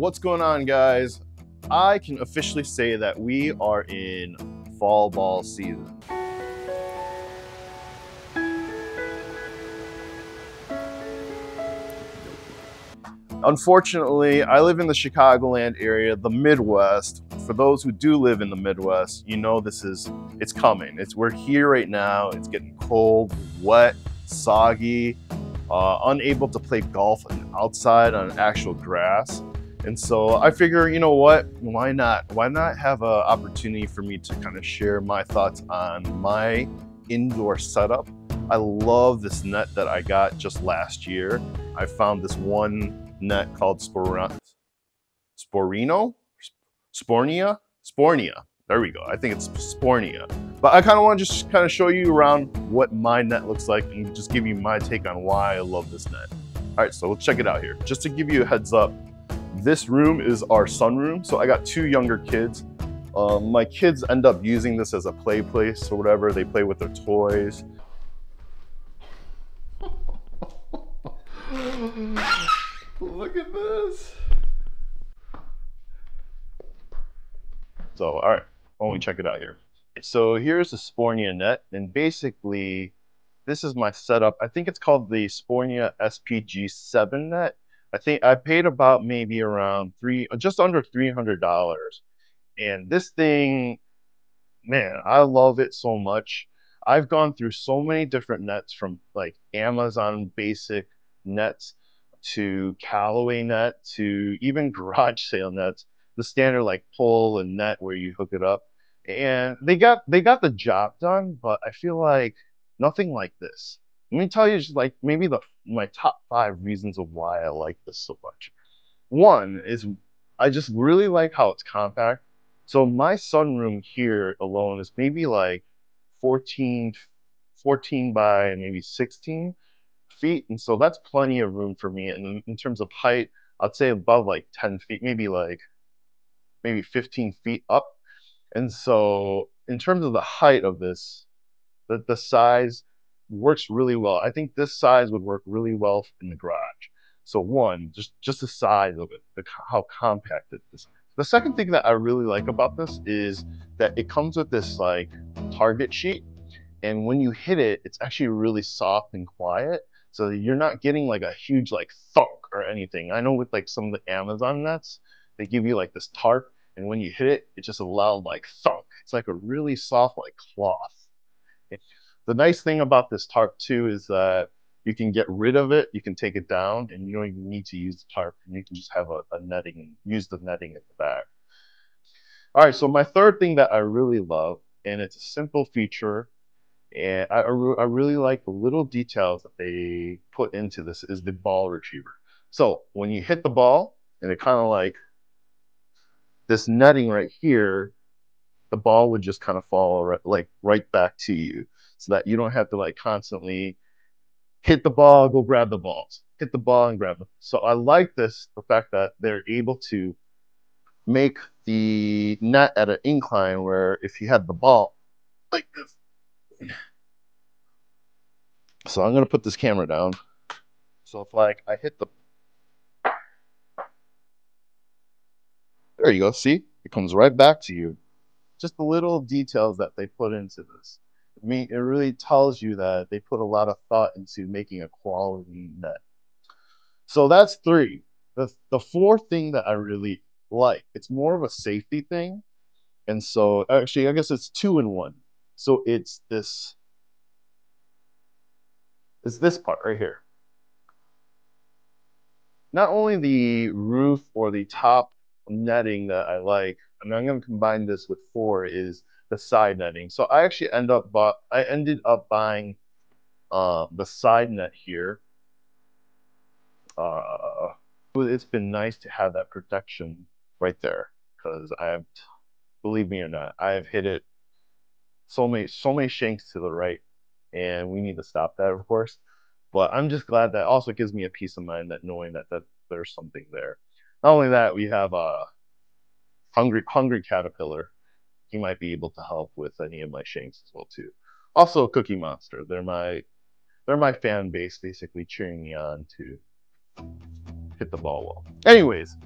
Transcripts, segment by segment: What's going on, guys? I can officially say that we are in fall ball season. Unfortunately, I live in the Chicagoland area, the Midwest. For those who do live in the Midwest, you know it's coming. We're here right now. It's getting cold, wet, soggy, unable to play golf outside on actual grass. And so I figure, you know what, why not? Why not have an opportunity for me to kind of share my thoughts on my indoor setup? I love this net that I got just last year. I found this one net called Spornia. There we go. I think it's Spornia. But I kind of want to just kind of show you around what my net looks like and just give you my take on why I love this net. All right, so let's check it out here. Just to give you a heads up, this room is our sunroom. So I got two younger kids. My kids end up using this as a play place or whatever. They play with their toys. Look at this. So, all right, why don't we check it out here? So here's the Spornia net, and basically this is my setup. I think it's called the Spornia SPG7 net. I think I paid about maybe around just under $300. And this thing, man, I love it so much. I've gone through so many different nets, from like Amazon basic nets to Callaway net to even garage sale nets, the standard like pole and net where you hook it up. And they got the job done, but I feel like nothing like this. Let me tell you just like maybe my top 5 reasons of why I like this so much. One is I just really like how it's compact. So my sunroom here alone is maybe like 14 by maybe 16 feet. And so that's plenty of room for me. And in terms of height, I'd say above like 10 feet, maybe 15 feet up. And so in terms of the height of this, the size works really well. I think this size would work really well in the garage. So one, just the size of it, how compact it is. The second thing that I really like about this is that it comes with this like target sheet. And when you hit it, it's actually really soft and quiet. So you're not getting like a huge like thunk or anything. I know with like some of the Amazon nets, they give you like this tarp. And when you hit it, it's just a loud like thunk. It's like a really soft like cloth. The nice thing about this tarp too is that you can get rid of it. You can take it down and you don't even need to use the tarp. And you can just have a netting and use the netting at the back. All right, so my third thing that I really love, and it's a simple feature, and I really like the little details that they put into this, is the ball retriever. So when you hit the ball and it kind of like, this netting right here, the ball would just kind of fall right back to you, so that you don't have to like constantly hit the ball, go grab the balls, hit the ball and grab them. So I like this, the fact that they're able to make the net at an incline where if you had the ball like this. So I'm going to put this camera down. So if like I hit the, there you go, see? It comes right back to you. Just the little details that they put into this. I mean, it really tells you that they put a lot of thought into making a quality net. So that's 3. The 4th thing that I really like, it's more of a safety thing. And so, actually, I guess it's 2 in 1. So it's this part right here. Not only the roof or the top netting that I like, and I'm going to combine this with 4, is the side netting. So I actually ended up buying the side net here. It's been nice to have that protection right there, because I've, believe me or not, I've hit it so many shanks to the right, and we need to stop that, of course. But I'm just glad that also gives me a peace of mind, that knowing that there's something there. Not only that, we have a hungry caterpillar. He might be able to help with any of my shanks as well too. Also, Cookie Monster. They're my fan base, basically cheering me on to hit the ball well. Anyways,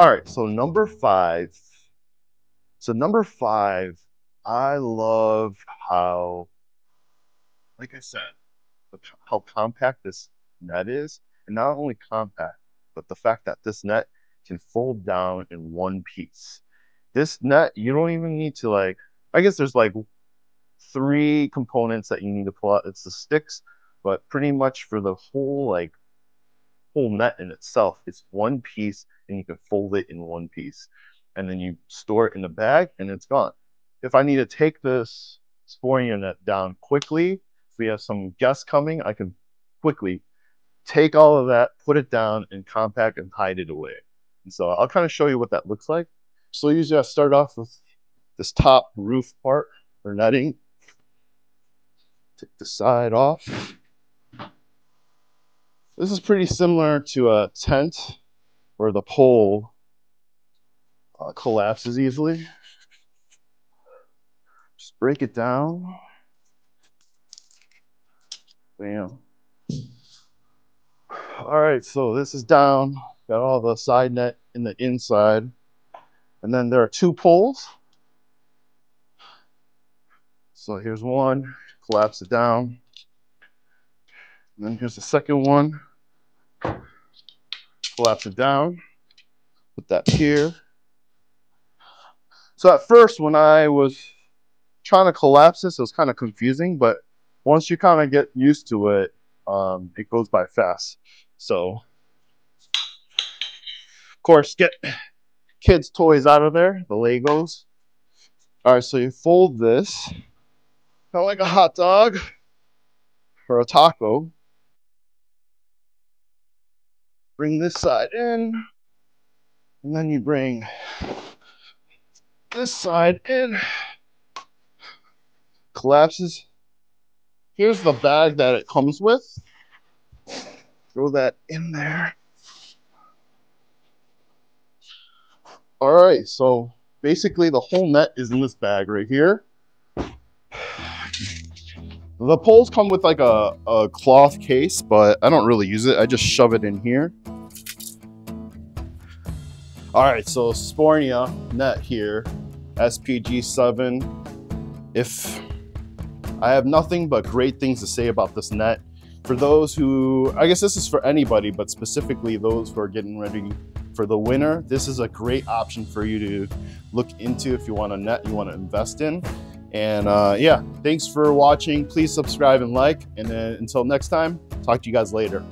All right, so number five. So number five, I love how, like I said, how compact this net is. And not only compact, but the fact that this net can fold down in one piece. This net, you don't even need to, like, I guess there's like three components that you need to pull out. It's the sticks, but pretty much for the whole, like, whole net in itself, it's one piece, and you can fold it in one piece. And then you store it in a bag, and it's gone. If I need to take this Spornia net down quickly, if we have some guests coming, I can quickly take all of that, put it down, and compact and hide it away. And so I'll kind of show you what that looks like. So usually I start off with this top roof part or netting. Take the side off. This is pretty similar to a tent where the pole collapses easily. Just break it down. Bam. All right, so this is down. Got all the side net in the inside. And then there are two poles. So here's one, collapse it down. And then here's the second one. Collapse it down. Put that here. So at first, when I was trying to collapse this, it was kind of confusing, but once you kind of get used to it, it goes by fast. So, of course, get kids' toys out of there, the Legos. All right, so you fold this, kind of like a hot dog or a taco. Bring this side in, and then you bring this side in, collapses. Here's the bag that it comes with. Throw that in there. All right, so basically the whole net is in this bag right here. The poles come with like a cloth case, but I don't really use it. I just shove it in here. All right, so Spornia net here, SPG7. If I have nothing but great things to say about this net, for those who, I guess this is for anybody, but specifically those who are getting ready for the winter, this is a great option for you to look into if you want a net you want to invest in. And yeah, thanks for watching. Please subscribe and like. And then until next time, talk to you guys later.